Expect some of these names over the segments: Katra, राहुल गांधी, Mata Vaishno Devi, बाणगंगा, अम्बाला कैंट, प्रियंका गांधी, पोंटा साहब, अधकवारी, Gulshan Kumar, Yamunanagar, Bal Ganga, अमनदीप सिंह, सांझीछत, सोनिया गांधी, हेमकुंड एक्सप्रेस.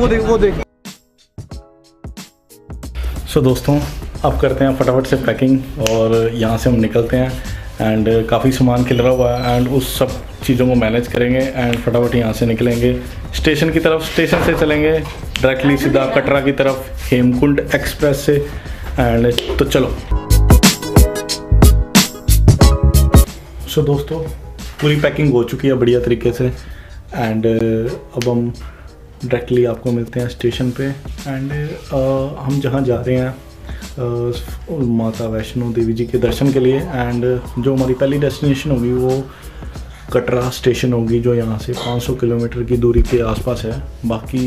वो देख। सो दोस्तों अब करते हैं फटाफट से पैकिंग और यहाँ से हम निकलते हैं एंड काफ़ी सामान खिलरा हुआ है एंड उस सब चीज़ों को मैनेज करेंगे एंड फटाफट यहाँ से निकलेंगे स्टेशन की तरफ। स्टेशन से चलेंगे डायरेक्टली सीधा कटरा की तरफ हेमकुंड एक्सप्रेस से एंड तो चलो। सो दोस्तों पूरी पैकिंग हो चुकी है बढ़िया तरीके से एंड अब हम डायरेक्टली आपको मिलते हैं स्टेशन पे एंड हम जहाँ जा रहे हैं माता वैष्णो देवी जी के दर्शन के लिए एंड जो हमारी पहली डेस्टिनेशन होगी वो कटरा स्टेशन होगी जो यहाँ से 500 किलोमीटर की दूरी के आसपास है। बाकी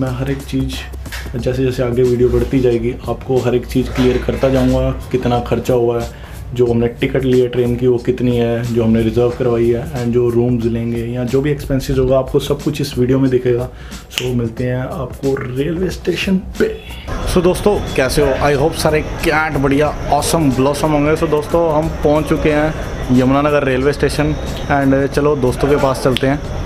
मैं हर एक चीज़ जैसे जैसे आगे वीडियो बढ़ती जाएगी आपको हर एक चीज़ क्लियर करता जाऊँगा, कितना खर्चा हुआ है, जो हमने टिकट लिए ट्रेन की वो कितनी है, जो हमने रिज़र्व करवाई है एंड जो रूम्स लेंगे या जो भी एक्सपेंसेस होगा आपको सब कुछ इस वीडियो में दिखेगा। सो मिलते हैं आपको रेलवे स्टेशन पे। सो दोस्तों कैसे हो, आई होप सारे कैंट बढ़िया ऑसम ब्लॉसम होंगे। सो दोस्तों हम पहुंच चुके हैं यमुनानगर रेलवे स्टेशन एंड चलो दोस्तों के पास चलते हैं।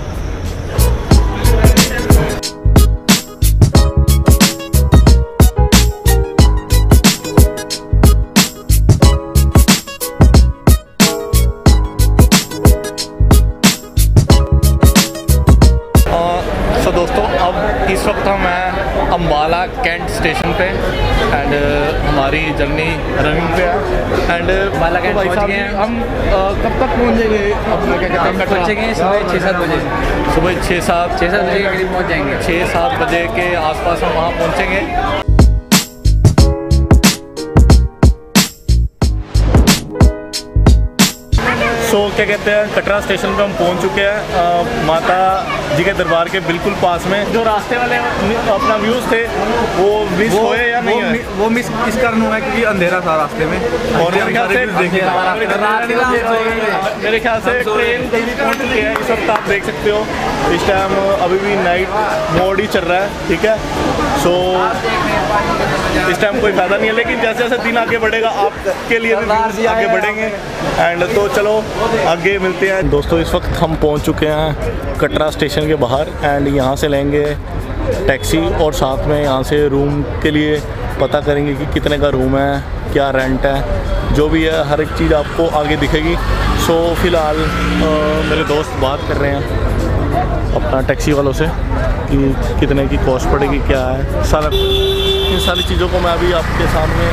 इस वक्त हम हैं अम्बाला कैंट स्टेशन पे एंड हमारी जर्नी रनिंग पे है एंड अम्बाला कैंट पहुँच गए हैं हम। कब तक पहुँचेंगे अपना क्या पहुँचेंगे? सुबह छः सात बजे के करीब पहुँच जाएंगे। 6-7 बजे के आसपास हम वहाँ पहुँचेंगे। सो क्या कहते हैं कटरा स्टेशन पे हम पहुंच चुके हैं माता जी के दरबार के बिल्कुल पास में। जो रास्ते वाले अपना व्यूज़ थे वो मिस होए या नहीं है? वो मिस इस कारण हुआ क्योंकि अंधेरा था रास्ते में और मेरे ख्याल से ट्रेन पहुँच चुकी है। इस वक्त आप देख सकते हो इस टाइम अभी भी नाइट मोड ही चल रहा है, ठीक है। सो इस टाइम कोई फ़ायदा नहीं है लेकिन जैसे जैसे दिन आगे बढ़ेगा आपके लिए भी आगे बढ़ेंगे एंड तो चलो आगे मिलते हैं। दोस्तों इस वक्त हम पहुंच चुके हैं कटरा स्टेशन के बाहर एंड यहां से लेंगे टैक्सी और साथ में यहां से रूम के लिए पता करेंगे कि कितने का रूम है, क्या रेंट है, जो भी है हर एक चीज़ आपको आगे दिखेगी। सो फिलहाल मेरे दोस्त बात कर रहे हैं अपना टैक्सी वालों से कि कितने की कॉस्ट पड़ेगी, क्या है सारा। इन सारी चीज़ों को मैं अभी आपके सामने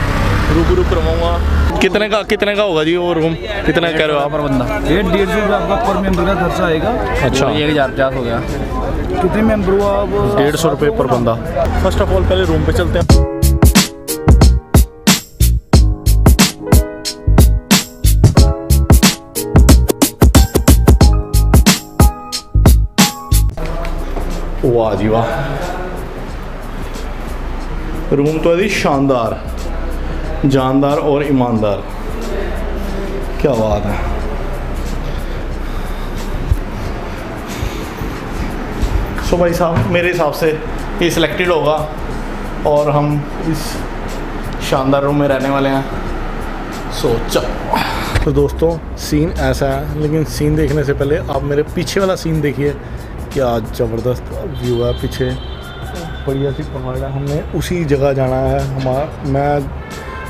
रूबरू करवाऊँगा। कितने का होगा जी वो रूम? कितना कह रहे हो आप? पर बंदा 150 रुपये आपका पर मेंबर का खर्चा आएगा। अच्छा 1050 हो गया। कितने मेंबर हुआ? आप 150 रुपये पर बंदा। फर्स्ट ऑफ ऑल पहले रूम पे चलते हैं। वाह जी वाह, रूम तो है जी शानदार, जानदार और ईमानदार, क्या बात है। सो भाई साहब मेरे हिसाब से ये सिलेक्टेड होगा और हम इस शानदार रूम में रहने वाले हैं। सो चलो। तो दोस्तों सीन ऐसा है लेकिन सीन देखने से पहले आप मेरे पीछे वाला सीन देखिए, क्या ज़बरदस्त व्यू है पीछे, बढ़िया सी पहाड़ है। हमने उसी जगह जाना है, हमारा मैं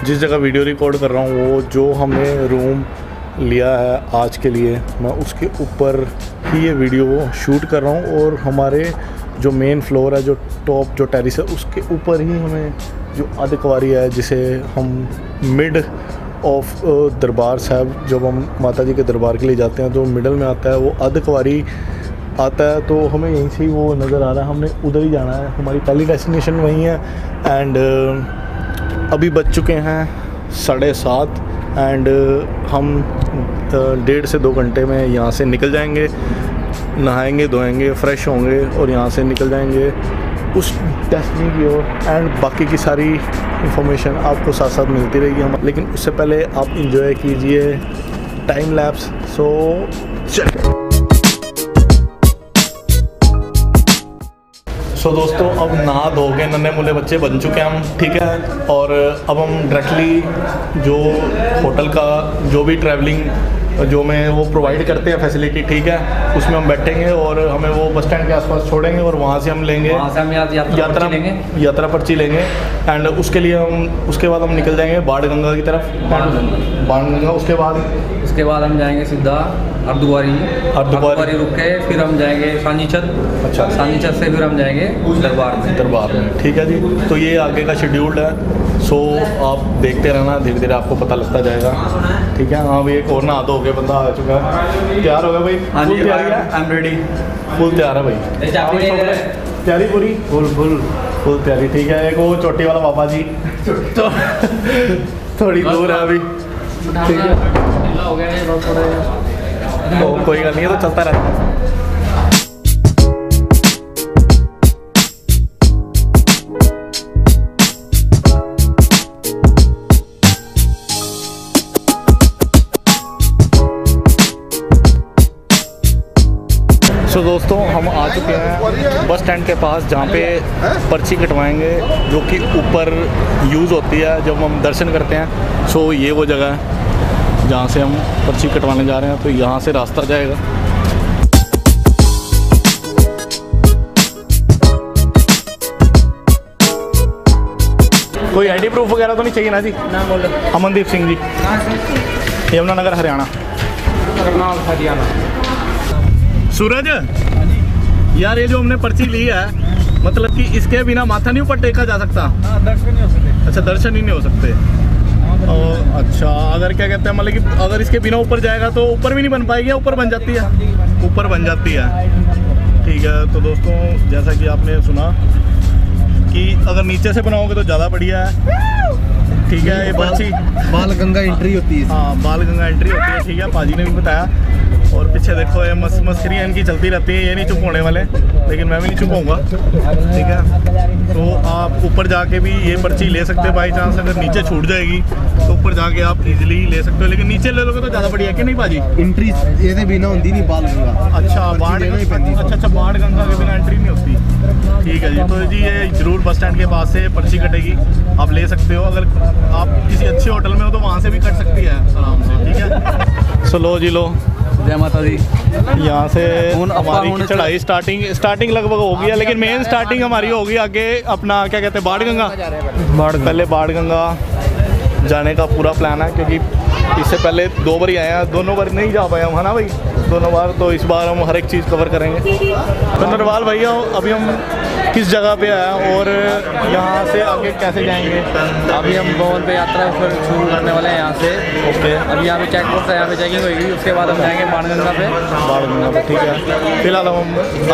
जिस जगह वीडियो रिकॉर्ड कर रहा हूँ वो जो हमने रूम लिया है आज के लिए मैं उसके ऊपर ही ये वीडियो शूट कर रहा हूँ और हमारे जो मेन फ्लोर है, जो टॉप जो टेरिस है उसके ऊपर ही हमें जो अधकवारी है जिसे हम मिड ऑफ दरबार साहब, जब हम माता जी के दरबार के लिए जाते हैं तो मिडल में आता है वो अधकवारी आता है, तो हमें यहीं से ही वो नज़र आ रहा है। हमने उधर ही जाना है, हमारी पहली डेस्टिनेशन वहीं है एंड अभी बज चुके हैं 7:30 एंड हम 1.5 से 2 घंटे में यहाँ से निकल जाएंगे, नहाएंगे धोएंगे फ्रेश होंगे और यहाँ से निकल जाएंगे उस डेस्टिनी की ओर एंड बाकी की सारी इंफॉर्मेशन आपको साथ साथ मिलती रहेगी हम। लेकिन उससे पहले आप इंजॉय कीजिए टाइम लैप्स। सो चलो। तो दोस्तों अब नहा धो के नन्हे मुले बच्चे बन चुके हैं हम, ठीक है। और अब हम डायरेक्टली जो होटल का जो भी ट्रैवलिंग जो में वो प्रोवाइड करते हैं फैसिलिटी, ठीक है, उसमें हम बैठेंगे और हमें वो बस स्टैंड के आसपास छोड़ेंगे और वहाँ से हम लेंगे, वहाँ से हम यात्रा पर्ची लेंगे एंड उसके लिए हम उसके बाद हम निकल जाएंगे बाढ़ गंगा की तरफ। बाढ़ गंगा उसके बाद हम जाएंगे सीधा हरिद्वारी रुक के फिर हम जाएंगे सांझीछत। अच्छा, सांझीछत से फिर हम जाएंगे दरबार में, ठीक है जी। तो ये आगे का शेड्यूल है, सो आप देखते रहना, धीरे धीरे आपको पता लगता जाएगा, ठीक है। हाँ भाई, एक और ना आधा हो गया, बंदा आ चुका है, तैयार हो गया भाई। हाँ जी, आई एम रेडी, फुल तैयार है भाई, तैयारी पूरी फुल तैयारी, ठीक है। एक वो चोटी वाला बाबा जी थोड़ी दूर है अभी, ठीक है, कोई गल नहीं है, तो चलता रहता है। तो दोस्तों, हम आ चुके हैं बस स्टैंड के पास, जहाँ पे पर्ची कटवाएंगे जो कि ऊपर यूज़ होती है जब हम दर्शन करते हैं। सो ये वो जगह है जहाँ से हम पर्ची कटवाने जा रहे हैं, तो यहाँ से रास्ता जाएगा। कोई आईडी प्रूफ वगैरह तो नहीं चाहिए ना जी? ना, अमनदीप सिंह जी, यमुनानगर हरियाणा, सूरज यार, ये जो हमने पर्ची ली है, मतलब कि इसके बिना माथा नहीं ऊपर टेका जा सकता? हाँ, दर्शन नहीं हो सकते। अच्छा, दर्शन ही नहीं हो सकते। और अच्छा, अगर क्या कहते हैं, मतलब कि अगर इसके बिना ऊपर जाएगा तो ऊपर भी नहीं बन पाएगी, ऊपर बन जाती है? ऊपर बन जाती है, ठीक है। तो दोस्तों, जैसा कि आपने सुना कि अगर नीचे से बनाओगे तो ज़्यादा बढ़िया है, ठीक है। ये पर्ची बाल गंगा एंट्री होती है। हाँ, बाल गंगा एंट्री होती है, ठीक है, पाजी ने भी बताया। और पीछे देखो, ये मस्करी इनकी चलती रहती है, ये नहीं चुप होने वाले, लेकिन मैं भी नहीं चुप होऊंगा, ठीक है। तो आप ऊपर जाके भी ये पर्ची ले सकते हो, बाई चांस अगर नीचे छूट जाएगी तो ऊपर जाके आप इजीली ले सकते हो, लेकिन नीचे ले लोगे तो ज़्यादा बढ़िया है कि नहीं पाजी? एंट्री ये बिना होती नहीं बाल गंगा। अच्छा, बाढ़ गंगा के बिना एंट्री नहीं होती, ठीक है जी। तो जी, ये जरूर बस स्टैंड के पास से पर्ची कटेगी, आप ले सकते हो। अगर आप किसी अच्छे होटल में हो तो वहाँ से भी कट सकती है आराम से, ठीक है। सो लो जी, लो, जय माता दी। यहाँ से हमारी चढ़ाई स्टार्टिंग लगभग हो गई है, लेकिन मेन स्टार्टिंग हमारी होगी आगे अपना क्या कहते हैं, बाढ़ गंगा। पहले बाढ़ गंगा जाने का पूरा प्लान है, क्योंकि इससे पहले दो बार ही आए हैं, दोनों बार नहीं जा पाए हम, है ना भाई, दोनों बार। तो इस बार हम हर एक चीज़ कवर करेंगे। नरवाल भैया, अभी हम किस जगह पे आए और यहाँ से आगे कैसे जाएंगे? अभी हम गोवन पे यात्रा शुरू करने वाले हैं यहाँ से। ओके, अभी यहाँ पे चेक पोस्ट है, यहाँ पे चेकिंग होगी, उसके बाद हम जाएंगे बाणगंगा पे, ठीक है। फिलहाल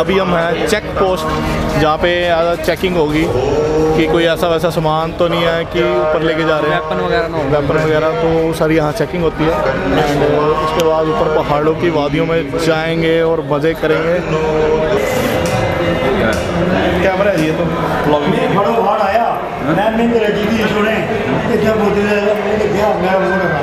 अभी हम हैं चेक पोस्ट, जहाँ पे चेकिंग होगी कि कोई ऐसा वैसा सामान तो नहीं है कि ऊपर लेके जा रहे हैं, वेपन वगैरह, तो सारी यहाँ चेकिंग होती है। एंड उसके बाद ऊपर पहाड़ों की वादियों में जाएंगे और मज़े करेंगे। कैमरा है ये तो ब्लॉगिंग में बड़ा वार्ड आया, मैंने मेरे टीवी छोड़े कि जब होते हैं मैंने क्या मैं वो रखा है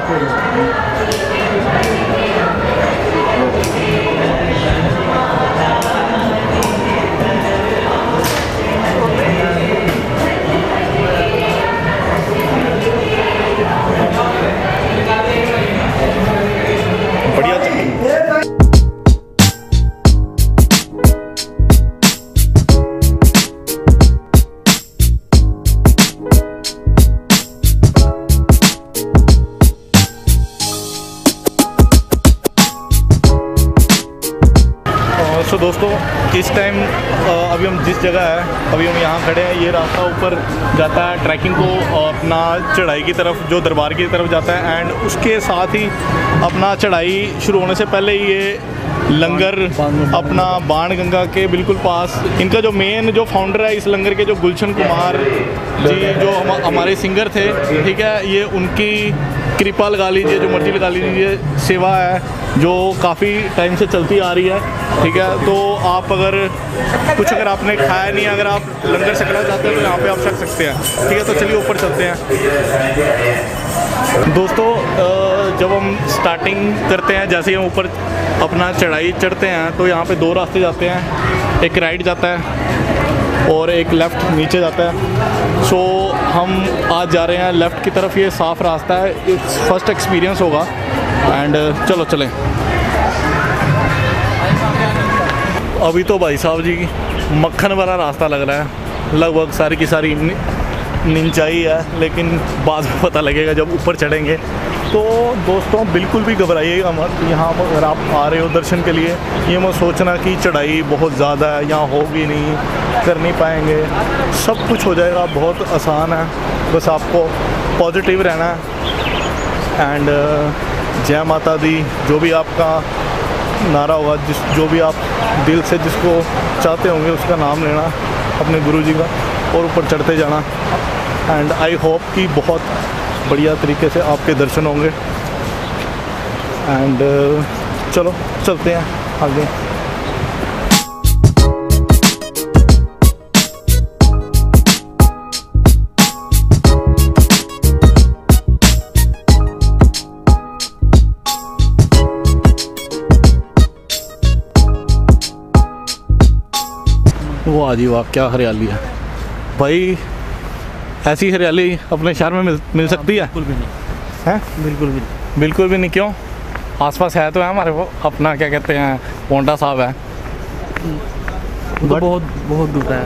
बढ़िया चीज। सो दोस्तों, इस टाइम अभी हम जिस जगह है, अभी हम यहाँ खड़े हैं, ये रास्ता ऊपर जाता है ट्रैकिंग को, अपना चढ़ाई की तरफ जो दरबार की तरफ जाता है। एंड उसके साथ ही अपना चढ़ाई शुरू होने से पहले ये लंगर अपना बाण गंगा के बिल्कुल पास, इनका जो मेन जो फाउंडर है इस लंगर के, जो गुलशन कुमार जी, जो हमारे सिंगर थे, ठीक है, ये उनकी कृपा लगा लीजिए, जो मर्जी लगा लीजिए, सेवा है जो काफ़ी टाइम से चलती आ रही है, ठीक है। तो आप अगर आपने खाया नहीं, अगर आप लंगर सकना चाहते हैं तो यहाँ पे आप सक सकते हैं, ठीक है। तो चलिए ऊपर चलते हैं। दोस्तों, जब हम स्टार्टिंग करते हैं, जैसे हम ऊपर अपना चढ़ाई चढ़ते हैं, तो यहाँ पे दो रास्ते जाते हैं, एक राइट जाता है और एक लेफ़्ट नीचे जाता है। सो हम आज जा रहे हैं लेफ़्ट की तरफ, ये साफ़ रास्ता है, फर्स्ट एक्सपीरियंस होगा एंड चलो चलें। अभी तो भाई साहब जी मक्खन वाला रास्ता लग रहा है, लगभग सारी की सारी निंचाई है, लेकिन बाद में पता लगेगा जब ऊपर चढ़ेंगे। तो दोस्तों बिल्कुल भी घबराइएगा मत, यहाँ पर अगर आप आ रहे हो दर्शन के लिए ये मत सोचना कि चढ़ाई बहुत ज़्यादा है, यहाँ होगी नहीं, कर नहीं पाएंगे, सब कुछ हो जाएगा, बहुत आसान है, बस आपको पॉजिटिव रहना है। एंड जय माता दी, जो भी आपका नारा होगा, जो भी आप दिल से जिसको चाहते होंगे उसका नाम लेना अपने गुरु जी का, और ऊपर चढ़ते जाना। एंड आई होप कि बहुत बढ़िया तरीके से आपके दर्शन होंगे। एंड चलो चलते हैं आगे। वाह जी वाह, क्या हरियाली है भाई, ऐसी हरियाली अपने शहर में मिल सकती है? बिल्कुल भी नहीं है, बिल्कुल भी नहीं। क्यों? आसपास है तो है हमारे वो अपना क्या कहते हैं पोंटा साहब है, तो बहुत दूर है,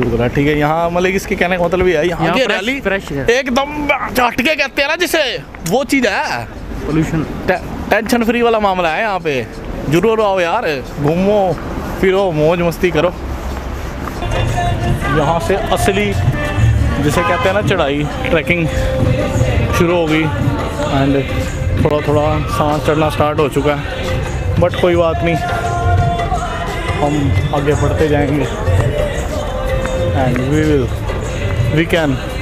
दूर है, ठीक है। यहाँ मतलब इसके कहने का मतलब भी है यहाँ की हरियाली फ्रेश है एकदम, चट के कहते हैं ना जिसे, वो चीज़ है। पोल्यूशन टेंशन फ्री वाला मामला है यहाँ पे। जरूर आओ यार, घूमो फिरो, मौज मस्ती करो। यहाँ से असली जिसे कहते हैं ना चढ़ाई, ट्रैकिंग शुरू हो गई। एंड थोड़ा थोड़ा सांस चढ़ना स्टार्ट हो चुका है, बट कोई बात नहीं, हम आगे बढ़ते जाएंगे एंड वी कैन